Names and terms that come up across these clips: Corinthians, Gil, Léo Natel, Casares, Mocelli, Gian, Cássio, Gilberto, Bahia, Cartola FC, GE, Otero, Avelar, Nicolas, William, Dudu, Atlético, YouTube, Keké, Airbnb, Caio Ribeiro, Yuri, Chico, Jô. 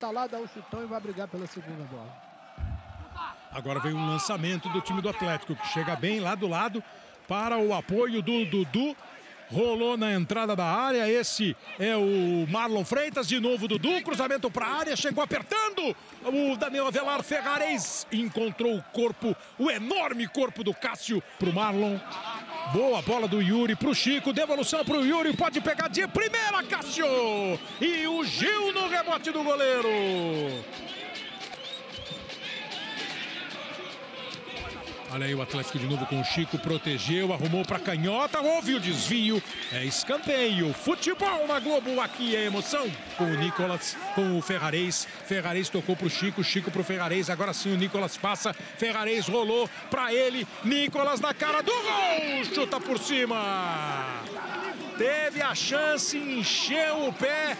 volta lá, dá o chutão e vai brigar pela segunda bola. Agora vem um lançamento do time do Atlético, que chega bem lá do lado para o apoio do Dudu. Rolou na entrada da área, esse é o Marlon Freitas, de novo Dudu, cruzamento para a área, chegou apertando, o Daniel Avelar Ferraris encontrou o corpo, o enorme corpo do Cássio para o Marlon. Boa bola do Yuri para o Chico, devolução para o Yuri, pode pegar de primeira, Cássio! E o Gil no rebote do goleiro. Olha aí o Atlético de novo com o Chico, protegeu, arrumou para canhota, houve o desvio, é escanteio. Futebol na Globo, aqui é emoção com o Nicolas, com o Ferraris. Ferraris tocou pro Chico, Chico pro Ferraris, agora sim o Nicolas passa, Ferraris rolou para ele, Nicolas na cara do gol, chuta por cima. Teve a chance, encheu o pé.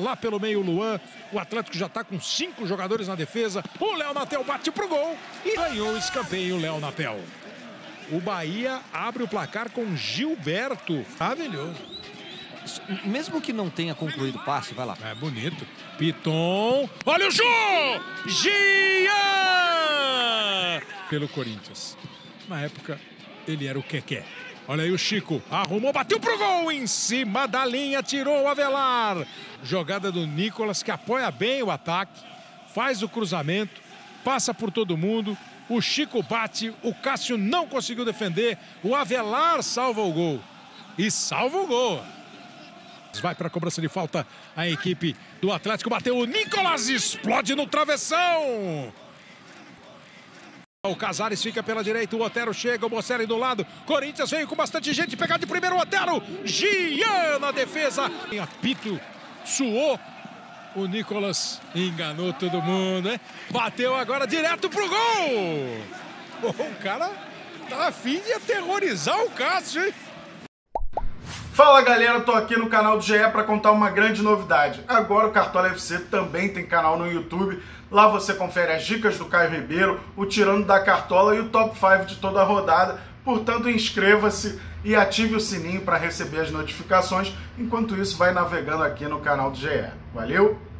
Lá pelo meio o Luan, o Atlético já está com 5 jogadores na defesa. O Léo Natel bate pro gol e ganhou o escanteio, o Léo Natel. O Bahia abre o placar com Gilberto. Maravilhoso. Mesmo que não tenha concluído o passe, vai lá. É bonito. Piton. Olha o Jô! Gian! Pelo Corinthians. Na época, ele era o Keké. Olha aí o Chico, arrumou, bateu pro gol, em cima da linha, tirou o Avelar. Jogada do Nicolas, que apoia bem o ataque, faz o cruzamento, passa por todo mundo. O Chico bate, o Cássio não conseguiu defender, o Avelar salva o gol. E salva o gol. Vai para a cobrança de falta a equipe do Atlético, bateu o Nicolas, explode no travessão. O Casares fica pela direita, o Otero chega, o Mocelli do lado. Corinthians veio com bastante gente, pegar de primeiro o Otero. Gian na defesa. Em apito, suou. O Nicolas enganou todo mundo, né? Bateu agora direto pro gol. O cara tá afim de aterrorizar o Cássio, hein? Fala galera, eu tô aqui no canal do GE para contar uma grande novidade. Agora o Cartola FC também tem canal no YouTube. Lá você confere as dicas do Caio Ribeiro, o Tirando da Cartola e o Top 5 de toda a rodada. Portanto, inscreva-se e ative o sininho para receber as notificações. Enquanto isso, vai navegando aqui no canal do GE. Valeu!